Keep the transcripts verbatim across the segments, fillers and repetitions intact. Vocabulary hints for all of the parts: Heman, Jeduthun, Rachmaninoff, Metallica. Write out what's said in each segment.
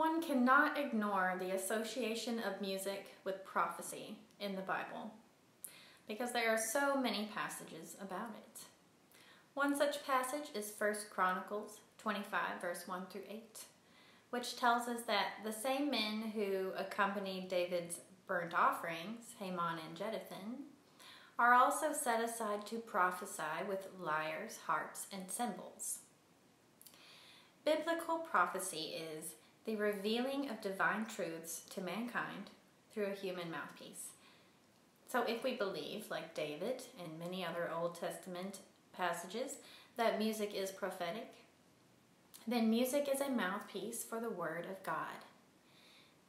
One cannot ignore the association of music with prophecy in the Bible, because there are so many passages about it. One such passage is First Chronicles twenty-five, verse one through eight, which tells us that the same men who accompanied David's burnt offerings, Heman and Jeduthun, are also set aside to prophesy with lyres, harps, and cymbals. Biblical prophecy is the revealing of divine truths to mankind through a human mouthpiece. So if we believe, like David and many other Old Testament passages, that music is prophetic, then music is a mouthpiece for the Word of God.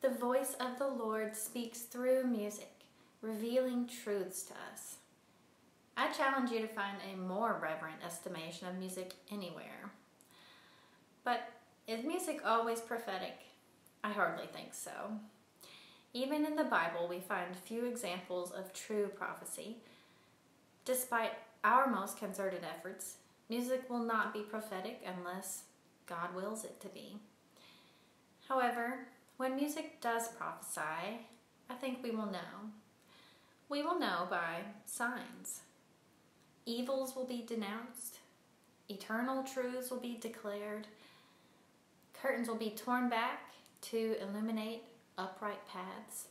The voice of the Lord speaks through music, revealing truths to us. I challenge you to find a more reverent estimation of music anywhere. But is music always prophetic? I hardly think so. Even in the Bible, we find few examples of true prophecy. Despite our most concerted efforts, music will not be prophetic unless God wills it to be. However, when music does prophesy, I think we will know. We will know by signs. Evils will be denounced. Eternal truths will be declared. Curtains will be torn back to illuminate upright paths.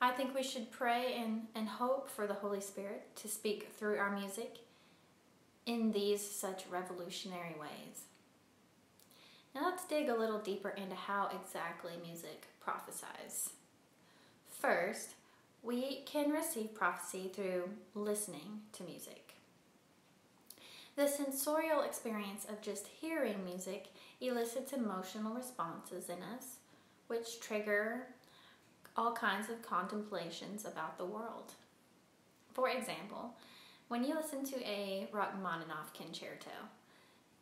I think we should pray and, and hope for the Holy Spirit to speak through our music in these such revolutionary ways. Now let's dig a little deeper into how exactly music prophesies. First, we can receive prophecy through listening to music. The sensorial experience of just hearing music elicits emotional responses in us, which trigger all kinds of contemplations about the world. For example, when you listen to a Rachmaninoff concerto,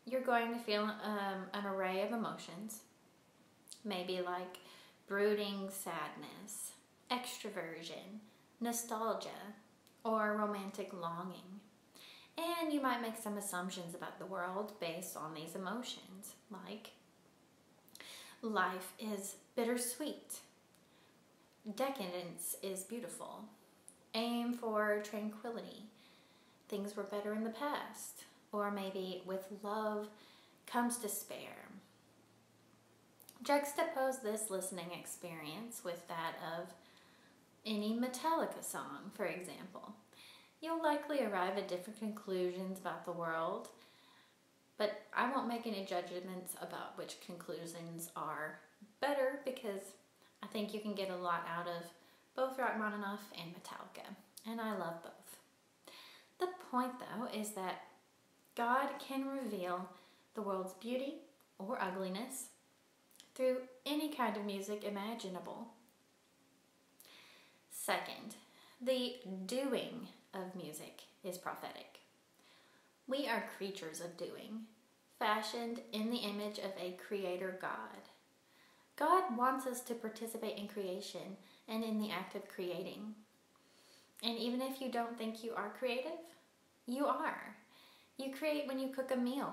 you're going to feel um, an array of emotions, maybe like brooding sadness, extroversion, nostalgia, or romantic longing. And you might make some assumptions about the world based on these emotions, like life is bittersweet, decadence is beautiful, aim for tranquility, things were better in the past, or maybe with love comes despair. Juxtapose this listening experience with that of any Metallica song, for example. You'll likely arrive at different conclusions about the world, but I won't make any judgments about which conclusions are better, because I think you can get a lot out of both Rachmaninoff and Metallica, and I love both. The point, though, is that God can reveal the world's beauty or ugliness through any kind of music imaginable. Second, the doing of music is prophetic. We are creatures of doing, fashioned in the image of a creator God. God wants us to participate in creation and in the act of creating. And even if you don't think you are creative, you are. You create when you cook a meal,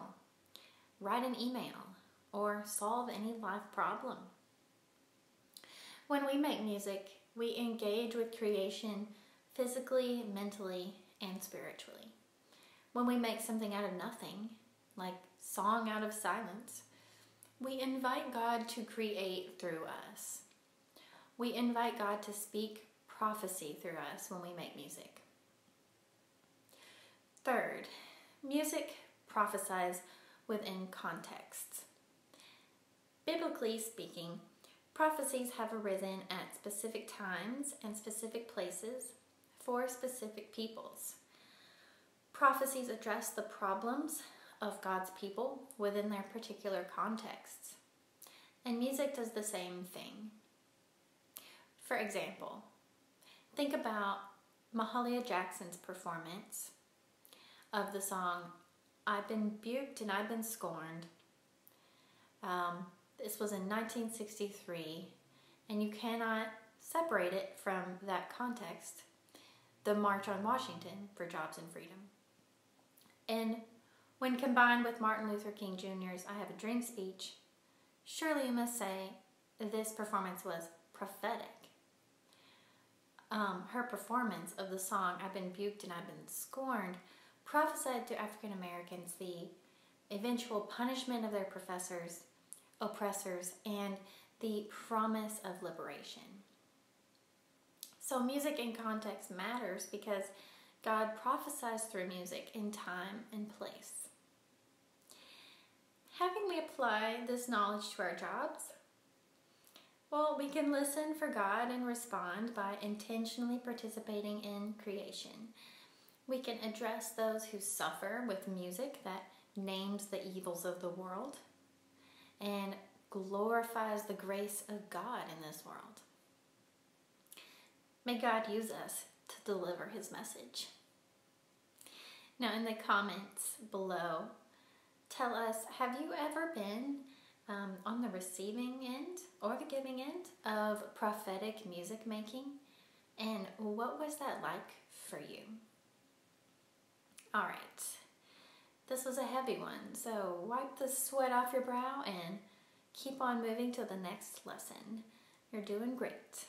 write an email, or solve any life problem. When we make music, we engage with creation physically, mentally, and spiritually. When we make something out of nothing, like song out of silence, we invite God to create through us. We invite God to speak prophecy through us when we make music. Third, music prophesies within contexts. Biblically speaking, prophecies have arisen at specific times and specific places for specific peoples. Prophecies address the problems of God's people within their particular contexts, and music does the same thing. For example, think about Mahalia Jackson's performance of the song, "I've Been Buked and I've Been Scorned." Um, This was in nineteen sixty-three, and you cannot separate it from that context, the March on Washington for Jobs and Freedom. And when combined with Martin Luther King Junior's I Have a Dream speech, Surely you must say this performance was prophetic. Um, her performance of the song, I've Been Buked and I've Been Scorned, prophesied to African Americans the eventual punishment of their professors, oppressors, and the promise of liberation. So music in context matters because God prophesies through music in time and place. Having we applied this knowledge to our jobs? Well, we can listen for God and respond by intentionally participating in creation. We can address those who suffer with music that names the evils of the world and glorifies the grace of God in this world. May God use us to deliver his message. Now, in the comments below, tell us, have you ever been um, on the receiving end or the giving end of prophetic music making? And what was that like for you? All right. This was a heavy one, so wipe the sweat off your brow and keep on moving to the next lesson. You're doing great.